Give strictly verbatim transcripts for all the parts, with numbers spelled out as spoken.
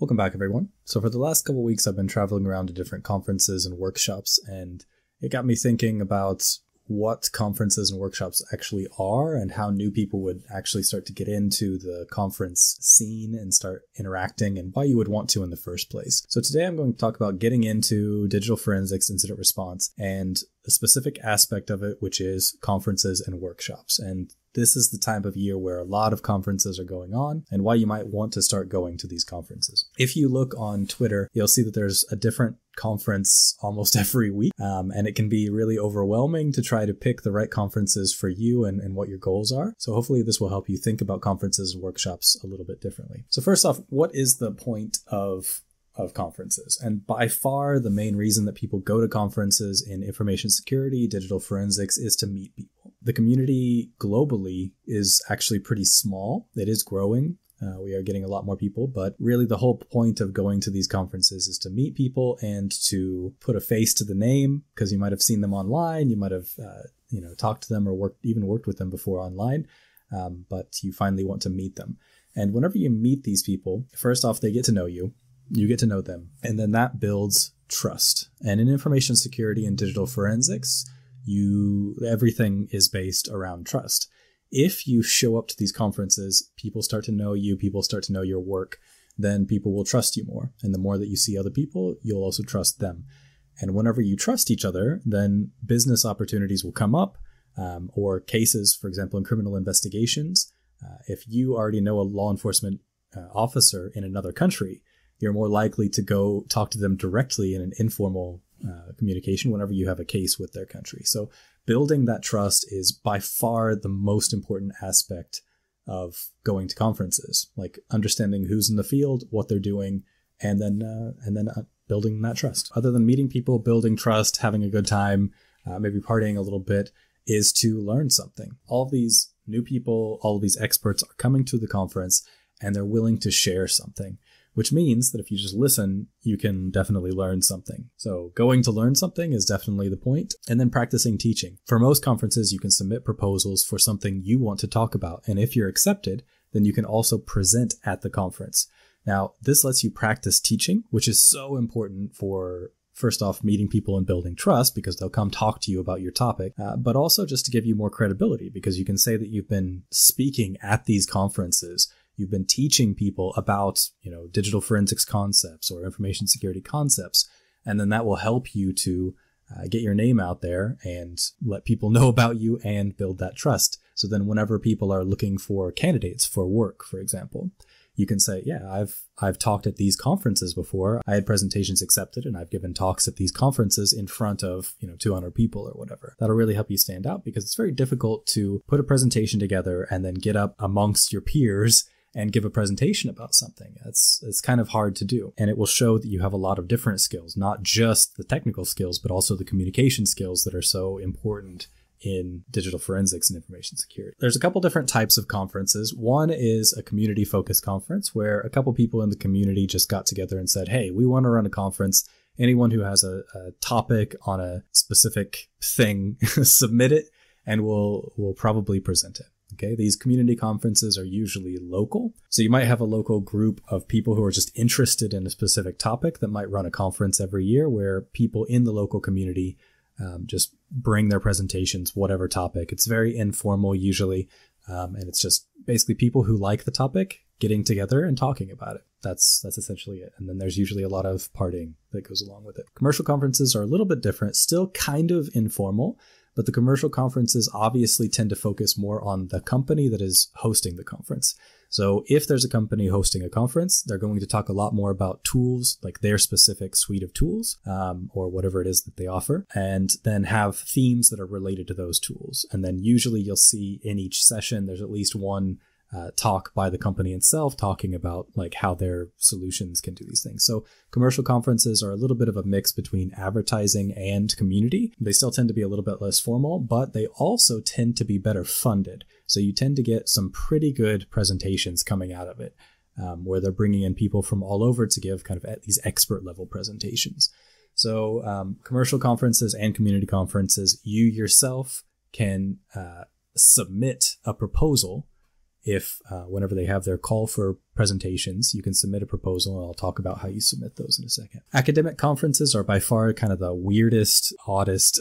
Welcome back, everyone. So for the last couple of weeks, I've been traveling around to different conferences and workshops, and it got me thinking about what conferences and workshops actually are and how new people would actually start to get into the conference scene and start interacting, and why you would want to in the first place. So today I'm going to talk about getting into digital forensics incident response and a specific aspect of it, which is conferences and workshops. And this is the time of year where a lot of conferences are going on, and why you might want to start going to these conferences. If you look on Twitter, you'll see that there's a different conference almost every week, um, and it can be really overwhelming to try to pick the right conferences for you and, and what your goals are. So hopefully this will help you think about conferences and workshops a little bit differently. So first off, what is the point of of conferences? And by far the main reason that people go to conferences in information security, digital forensics, is to meet people. The community globally is actually pretty small. It is growing. Uh, we are getting a lot more people, but really the whole point of going to these conferences is to meet people and to put a face to the name, because you might have seen them online, you might have uh, you know talked to them or worked even worked with them before online, um, but you finally want to meet them. And whenever you meet these people, first off, they get to know you. You get to know them, and then that builds trust. And in information security and digital forensics, you everything is based around trust. If you show up to these conferences, people start to know you, people start to know your work, then people will trust you more. And the more that you see other people, you'll also trust them. And whenever you trust each other, then business opportunities will come up, um, or cases, for example, in criminal investigations. Uh, if you already know a law enforcement uh, officer in another country, you're more likely to go talk to them directly in an informal uh, communication whenever you have a case with their country. So building that trust is by far the most important aspect of going to conferences, like understanding who's in the field, what they're doing, and then uh, and then uh, building that trust. Other than meeting people, building trust, having a good time, uh, maybe partying a little bit, is to learn something. All of these new people, all of these experts are coming to the conference, and they're willing to share something, which means that if you just listen, you can definitely learn something. So going to learn something is definitely the point. And then practicing teaching. For most conferences, you can submit proposals for something you want to talk about. And if you're accepted, then you can also present at the conference. Now, this lets you practice teaching, which is so important for, first off, meeting people and building trust, because they'll come talk to you about your topic, uh, but also just to give you more credibility, because you can say that you've been speaking at these conferences. You've been teaching people about, you know, digital forensics concepts or information security concepts, and then that will help you to uh, get your name out there and let people know about you and build that trust. So then whenever people are looking for candidates for work, for example, you can say, yeah, I've I've talked at these conferences before. I had presentations accepted, and I've given talks at these conferences in front of, you know, two hundred people or whatever. That'll really help you stand out, because it's very difficult to put a presentation together and then get up amongst your peers and give a presentation about something. That's it's kind of hard to do. And it will show that you have a lot of different skills, not just the technical skills, but also the communication skills that are so important in digital forensics and information security. There's a couple different types of conferences. One is a community-focused conference, where a couple people in the community just got together and said, hey, we want to run a conference. Anyone who has a, a topic on a specific thing, submit it, and we'll, we'll probably present it. Okay, these community conferences are usually local. So you might have a local group of people who are just interested in a specific topic that might run a conference every year, where people in the local community um, just bring their presentations, whatever topic. It's very informal usually, um, and it's just basically people who like the topic getting together and talking about it. That's that's essentially it. And then there's usually a lot of partying that goes along with it. Commercial conferences are a little bit different, still kind of informal, but the commercial conferences obviously tend to focus more on the company that is hosting the conference. So if there's a company hosting a conference, they're going to talk a lot more about tools, like their specific suite of tools, um, or whatever it is that they offer, and then have themes that are related to those tools. And then usually you'll see in each session, there's at least one Uh, talk by the company itself talking about like how their solutions can do these things. So commercial conferences are a little bit of a mix between advertising and community. They still tend to be a little bit less formal, but they also tend to be better funded. So you tend to get some pretty good presentations coming out of it, um, where they're bringing in people from all over to give kind of at these expert level presentations. So um, commercial conferences and community conferences, you yourself can uh, submit a proposal if uh, whenever they have their call for presentations, you can submit a proposal, and I'll talk about how you submit those in a second. Academic conferences are by far kind of the weirdest, oddest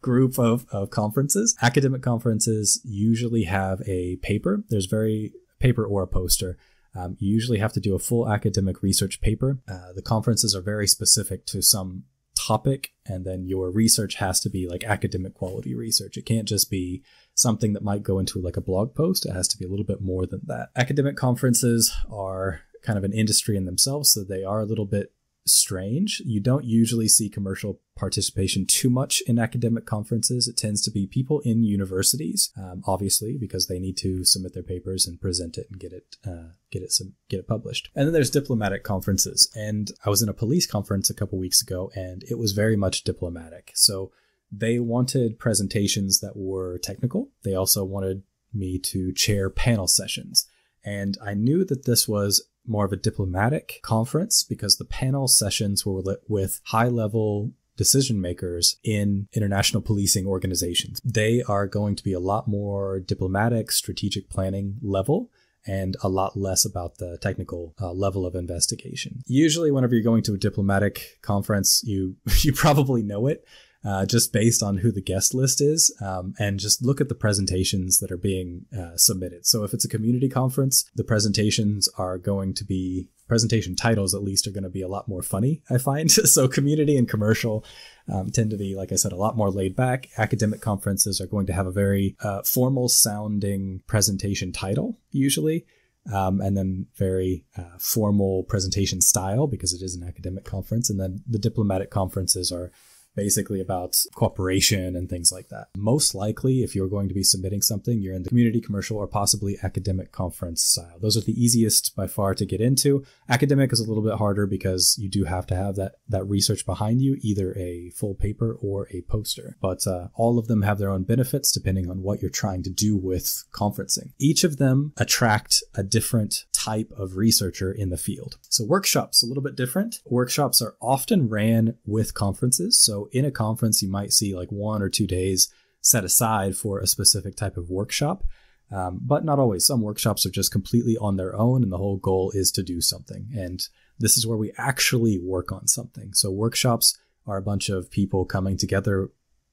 group of, of conferences. Academic conferences usually have a paper. There's very paper or a poster. Um, you usually have to do a full academic research paper. Uh, the conferences are very specific to some topic, and then your research has to be like academic quality research. It can't just be something that might go into like a blog post. It has to be a little bit more than that. Academic conferences are kind of an industry in themselves, so they are a little bit strange. You don't usually see commercial participation too much in academic conferences. It tends to be people in universities, um, obviously, because they need to submit their papers and present it and get it, uh, get it, some, get it published. And then there's diplomatic conferences. And I was in a police conference a couple weeks ago, and it was very much diplomatic. So they wanted presentations that were technical. They also wanted me to chair panel sessions. And I knew that this was more of a diplomatic conference because the panel sessions were lit with high-level decision makers in international policing organizations. They are going to be a lot more diplomatic, strategic planning level, and a lot less about the technical uh, level of investigation. Usually, whenever you're going to a diplomatic conference, you you probably know it uh, just based on who the guest list is, um, and just look at the presentations that are being uh, submitted. So if it's a community conference, the presentations are going to be, presentation titles at least, are going to be a lot more funny, I find. So community and commercial um, tend to be, like I said, a lot more laid back. Academic conferences are going to have a very uh, formal sounding presentation title usually, um, and then very uh, formal presentation style because it is an academic conference. And then the diplomatic conferences are basically about cooperation and things like that. Most likely, if you're going to be submitting something, you're in the community, commercial, or possibly academic conference style. Those are the easiest by far to get into. Academic is a little bit harder because you do have to have that, that research behind you, either a full paper or a poster. But uh, all of them have their own benefits depending on what you're trying to do with conferencing. Each of them attract a different type of researcher in the field. So workshops, a little bit different. Workshops are often ran with conferences. So So in a conference, you might see like one or two days set aside for a specific type of workshop, um, but not always. Some workshops are just completely on their own, and the whole goal is to do something. And this is where we actually work on something. So workshops are a bunch of people coming together,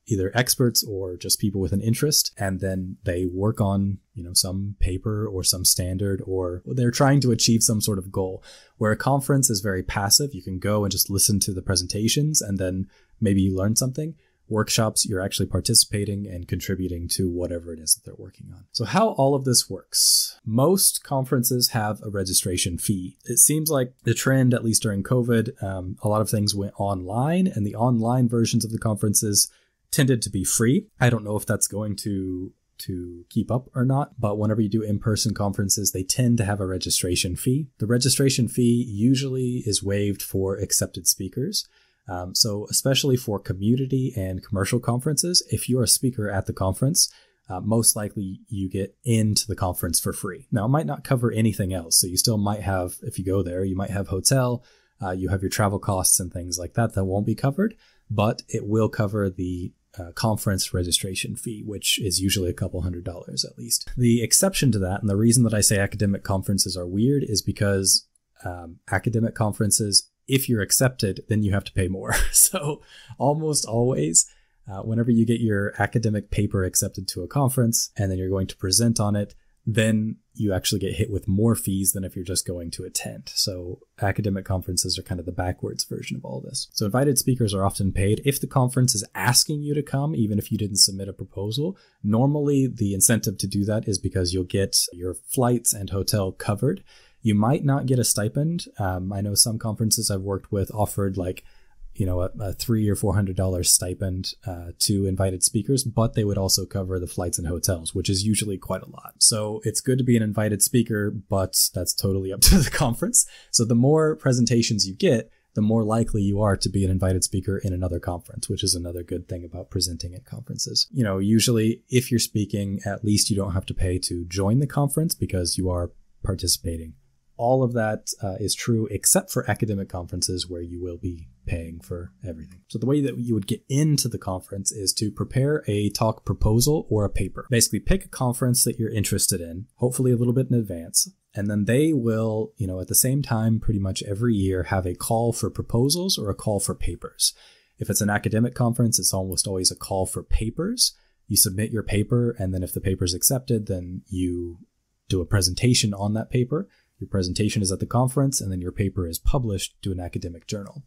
either experts or just people with an interest, and then they work on, you know, some paper or some standard, or they're trying to achieve some sort of goal. Where a conference is very passive, you can go and just listen to the presentations, and then maybe you learn something. Workshops, you're actually participating and contributing to whatever it is that they're working on. So how all of this works. Most conferences have a registration fee. It seems like the trend, at least during COVID, um, a lot of things went online, and the online versions of the conferences tended to be free. I don't know if that's going to to keep up or not, but whenever you do in-person conferences, they tend to have a registration fee. The registration fee usually is waived for accepted speakers. Um, so especially for community and commercial conferences, if you're a speaker at the conference, uh, most likely you get into the conference for free. Now, it might not cover anything else. So you still might have, if you go there, you might have hotel, uh, you have your travel costs and things like that that won't be covered, but it will cover the Uh, conference registration fee, which is usually a couple hundred dollars at least. The exception to that, and the reason that I say academic conferences are weird, is because um, academic conferences, if you're accepted, then you have to pay more. So almost always, uh, whenever you get your academic paper accepted to a conference and then you're going to present on it, then you actually get hit with more fees than if you're just going to attend. So academic conferences are kind of the backwards version of all this. So invited speakers are often paid. If the conference is asking you to come, even if you didn't submit a proposal, normally the incentive to do that is because you'll get your flights and hotel covered. You might not get a stipend. Um, I know some conferences I've worked with offered like, you know, a, a three or four hundred dollar stipend uh, to invited speakers, but they would also cover the flights and hotels, which is usually quite a lot. So it's good to be an invited speaker, but that's totally up to the conference. So the more presentations you get, the more likely you are to be an invited speaker in another conference, which is another good thing about presenting at conferences. You know, usually if you're speaking, at least you don't have to pay to join the conference because you are participating all of that uh, is true except for academic conferences where you will be paying for everything. So the way that you would get into the conference is to prepare a talk proposal or a paper. Basically pick a conference that you're interested in, hopefully a little bit in advance, and then they will, you know, at the same time pretty much every year have a call for proposals or a call for papers. If it's an academic conference, it's almost always a call for papers. You submit your paper, and then if the paper is accepted, then you do a presentation on that paper. Your presentation is at the conference, and then your paper is published to an academic journal.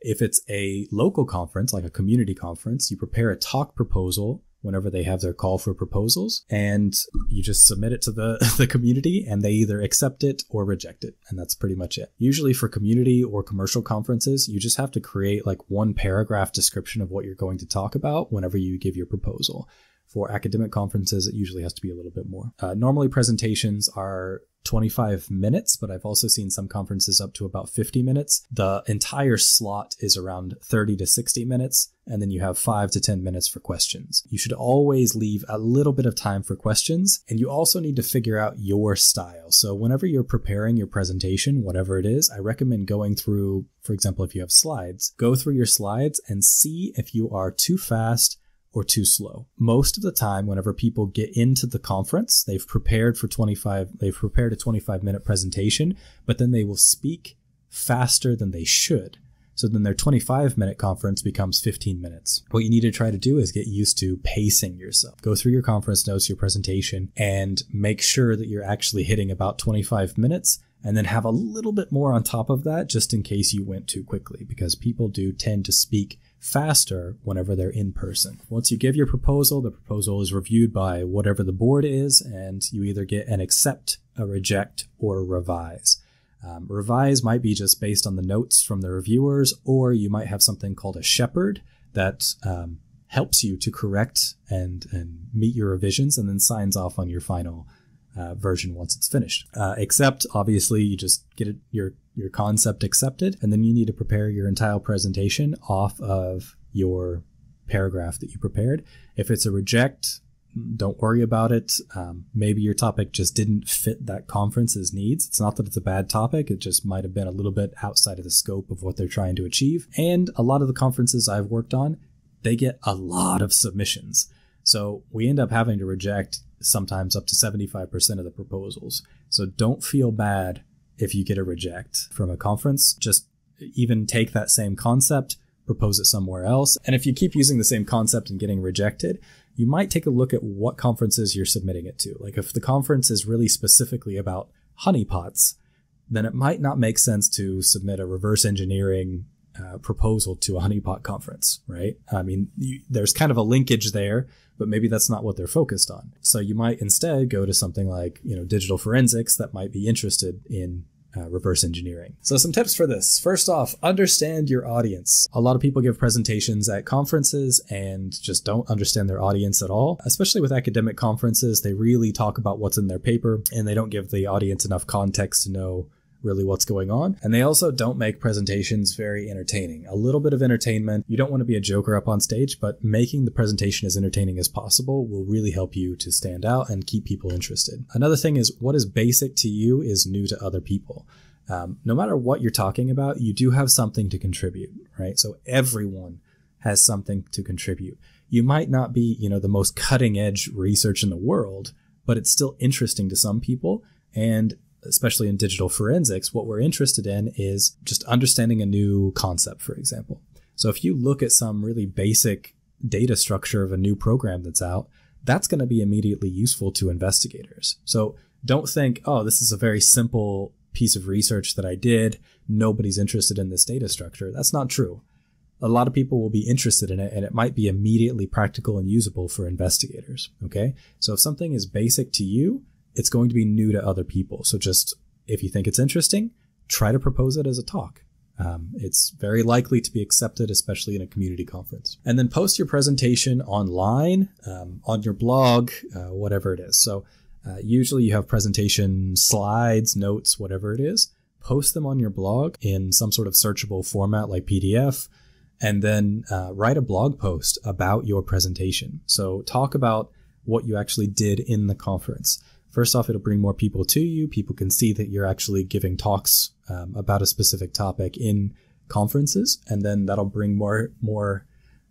If it's a local conference, like a community conference, you prepare a talk proposal whenever they have their call for proposals, and you just submit it to the, the community, and they either accept it or reject it. And that's pretty much it. Usually for community or commercial conferences, you just have to create like one paragraph description of what you're going to talk about whenever you give your proposal. For academic conferences, it usually has to be a little bit more. Uh, normally presentations are twenty-five minutes, but I've also seen some conferences up to about fifty minutes. The entire slot is around thirty to sixty minutes, and then you have five to ten minutes for questions. You should always leave a little bit of time for questions, and you also need to figure out your style. So whenever you're preparing your presentation, whatever it is, I recommend going through, for example, if you have slides, go through your slides and see if you are too fast or too slow. Most of the time, whenever people get into the conference, they've prepared for twenty-five, they've prepared a twenty-five minute presentation, but then they will speak faster than they should. So then their twenty-five minute conference becomes fifteen minutes. What you need to try to do is get used to pacing yourself. Go through your conference notes, your presentation, and make sure that you're actually hitting about twenty-five minutes, and then have a little bit more on top of that just in case you went too quickly, because people do tend to speak faster whenever they're in person. Once you give your proposal, the proposal is reviewed by whatever the board is, and you either get an accept, a reject, or a revise. Um, revise might be just based on the notes from the reviewers, or you might have something called a shepherd that um, helps you to correct and, and meet your revisions, and then signs off on your final uh, version once it's finished. Uh, accept, obviously, you just get it, your your concept accepted, and then you need to prepare your entire presentation off of your paragraph that you prepared. If it's a reject, don't worry about it. Um, maybe your topic just didn't fit that conference's needs. It's not that it's a bad topic, it just might have been a little bit outside of the scope of what they're trying to achieve. And a lot of the conferences I've worked on, they get a lot of submissions. So we end up having to reject sometimes up to seventy-five percent of the proposals. So don't feel bad if you get a reject from a conference. Just even take that same concept, propose it somewhere else. And if you keep using the same concept and getting rejected, you might take a look at what conferences you're submitting it to. Like if the conference is really specifically about honeypots, then it might not make sense to submit a reverse engineering uh, proposal to a honeypot conference, right? I mean, you, there's kind of a linkage there, but maybe that's not what they're focused on. So you might instead go to something like, you know, digital forensics that might be interested in uh, reverse engineering. So some tips for this. First off, understand your audience. A lot of people give presentations at conferences and just don't understand their audience at all. Especially with academic conferences, they really talk about what's in their paper and they don't give the audience enough context to know really what's going on. And they also don't make presentations very entertaining. A little bit of entertainment. You don't want to be a joker up on stage, but making the presentation as entertaining as possible will really help you to stand out and keep people interested. Another thing is what is basic to you is new to other people. Um, no matter what you're talking about, you do have something to contribute, right? So everyone has something to contribute. You might not be, you know, the most cutting edge research in the world, but it's still interesting to some people. And especially in digital forensics, what we're interested in is just understanding a new concept, for example. So if you look at some really basic data structure of a new program that's out, that's going to be immediately useful to investigators. So don't think, oh, this is a very simple piece of research that I did. Nobody's interested in this data structure. That's not true. A lot of people will be interested in it, and it might be immediately practical and usable for investigators. Okay. So if something is basic to you, it's going to be new to other people. So just, if you think it's interesting, try to propose it as a talk. Um, it's very likely to be accepted, especially in a community conference. And then post your presentation online, um, on your blog, uh, whatever it is. So uh, usually you have presentation slides, notes, whatever it is. Post them on your blog in some sort of searchable format like P D F, and then uh, write a blog post about your presentation. So talk about what you actually did in the conference. First off, it'll bring more people to you. People can see that you're actually giving talks um, about a specific topic in conferences, and then that'll bring more more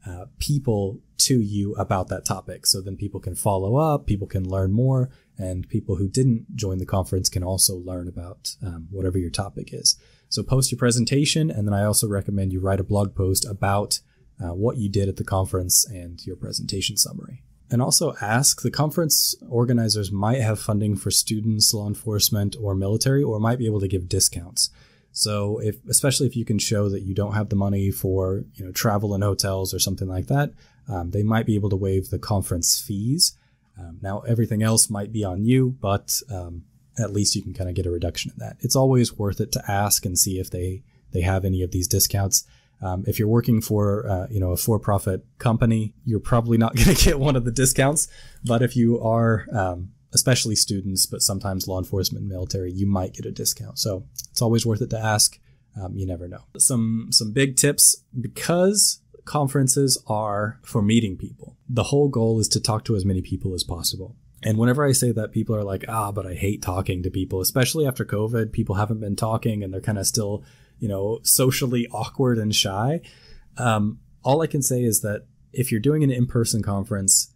uh, people to you about that topic. So then people can follow up, people can learn more, and people who didn't join the conference can also learn about um, whatever your topic is. So post your presentation, and then I also recommend you write a blog post about uh, what you did at the conference and your presentation summary. And also ask, the conference organizers might have funding for students, law enforcement, or military, or might be able to give discounts. So if, especially if you can show that you don't have the money for, you know, travel and hotels or something like that, um, they might be able to waive the conference fees. Um, now, everything else might be on you, but um, at least you can kind of get a reduction in that. It's always worth it to ask and see if they, they have any of these discounts. Um, if you're working for uh, you know, a for-profit company, you're probably not going to get one of the discounts. But if you are... Um, especially students, but sometimes law enforcement and military, you might get a discount. So it's always worth it to ask. Um, you never know. Some, some big tips, because conferences are for meeting people. The whole goal is to talk to as many people as possible. And whenever I say that, people are like, ah, but I hate talking to people, especially after COVID. People haven't been talking and they're kind of still, you know, socially awkward and shy. Um, all I can say is that if you're doing an in-person conference,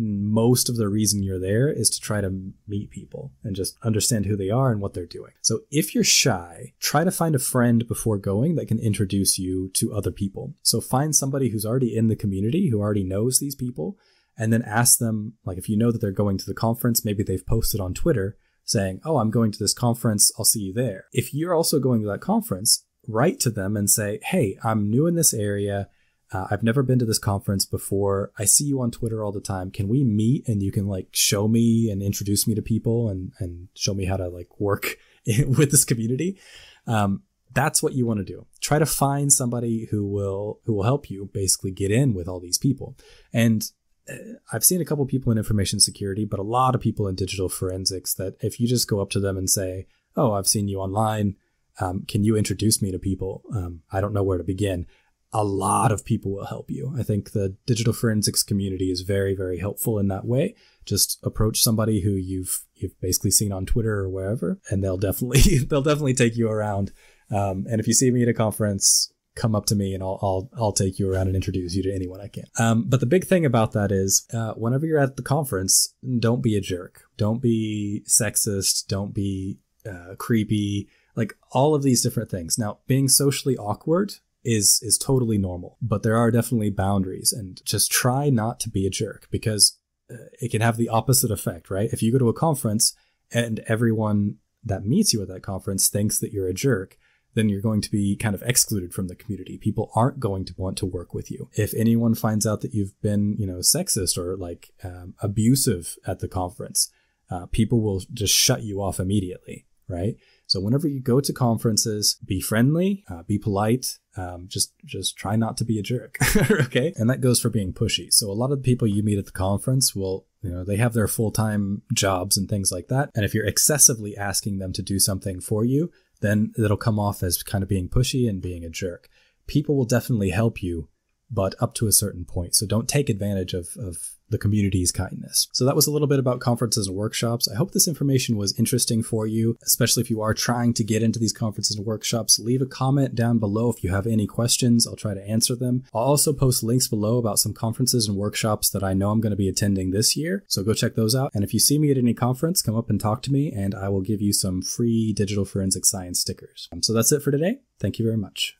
most of the reason you're there is to try to meet people and just understand who they are and what they're doing. So if you're shy, try to find a friend before going that can introduce you to other people. So find somebody who's already in the community, who already knows these people, and then ask them, like, if you know that they're going to the conference, maybe they've posted on Twitter saying, oh, I'm going to this conference, I'll see you there. If you're also going to that conference, write to them and say, hey, I'm new in this area. Uh, I've never been to this conference before. I see you on Twitter all the time. Can we meet and you can like show me and introduce me to people and, and show me how to like work in, with this community? Um, that's what you want to do. Try to find somebody who will who will help you basically get in with all these people. And I've seen a couple of people in information security, but a lot of people in digital forensics that if you just go up to them and say, oh, I've seen you online. Um, can you introduce me to people? Um, I don't know where to begin. A lot of people will help you. I think the digital forensics community is very, very helpful in that way. Just approach somebody who you've you've basically seen on Twitter or wherever, and they'll definitely they'll definitely take you around. Um, and if you see me at a conference, come up to me and I'll I'll I'll take you around and introduce you to anyone I can. Um, but the big thing about that is, uh, whenever you're at the conference, don't be a jerk. Don't be sexist. Don't be uh, creepy. Like all of these different things. Now, being socially awkward is is totally normal, but there are definitely boundaries, and just try not to be a jerk, because it can have the opposite effect, right? If you go to a conference and everyone that meets you at that conference thinks that you're a jerk, then you're going to be kind of excluded from the community. People aren't going to want to work with you. If anyone finds out that you've been, you know, sexist or like um, abusive at the conference, uh, people will just shut you off immediately, right? So whenever you go to conferences, be friendly, uh, be polite, um, just just try not to be a jerk, okay? And that goes for being pushy. So a lot of the people you meet at the conference will, you know, they have their full-time jobs and things like that. And if you're excessively asking them to do something for you, then it'll come off as kind of being pushy and being a jerk. People will definitely help you, but up to a certain point. So don't take advantage of, of the community's kindness. So that was a little bit about conferences and workshops. I hope this information was interesting for you, especially if you are trying to get into these conferences and workshops. Leave a comment down below if you have any questions. I'll try to answer them. I'll also post links below about some conferences and workshops that I know I'm going to be attending this year. So go check those out. And if you see me at any conference, come up and talk to me, and I will give you some free digital forensic science stickers. Um, so that's it for today. Thank you very much.